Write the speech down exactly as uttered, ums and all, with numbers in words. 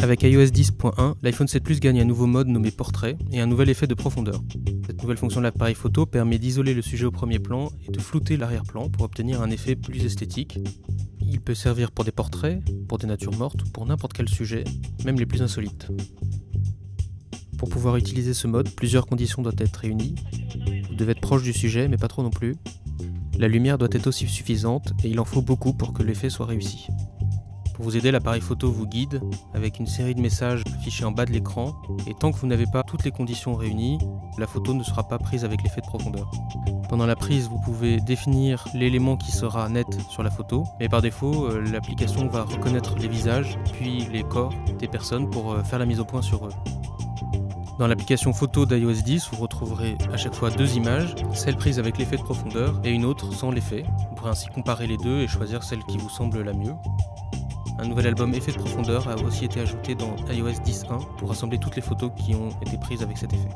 Avec i O S dix point un, l'iPhone sept Plus gagne un nouveau mode nommé Portrait et un nouvel effet de profondeur. Cette nouvelle fonction de l'appareil photo permet d'isoler le sujet au premier plan et de flouter l'arrière-plan pour obtenir un effet plus esthétique. Il peut servir pour des portraits, pour des natures mortes, pour n'importe quel sujet, même les plus insolites. Pour pouvoir utiliser ce mode, plusieurs conditions doivent être réunies. Vous devez être proche du sujet, mais pas trop non plus. La lumière doit être aussi suffisante et il en faut beaucoup pour que l'effet soit réussi. Pour vous aider, l'appareil photo vous guide avec une série de messages affichés en bas de l'écran, et tant que vous n'avez pas toutes les conditions réunies, la photo ne sera pas prise avec l'effet de profondeur. Pendant la prise, vous pouvez définir l'élément qui sera net sur la photo, mais par défaut, l'application va reconnaître les visages, puis les corps des personnes pour faire la mise au point sur eux. Dans l'application photo d'iOS dix, vous retrouverez à chaque fois deux images, celle prise avec l'effet de profondeur et une autre sans l'effet. Vous pourrez ainsi comparer les deux et choisir celle qui vous semble la mieux. Un nouvel album effet de profondeur a aussi été ajouté dans i O S dix point un pour rassembler toutes les photos qui ont été prises avec cet effet.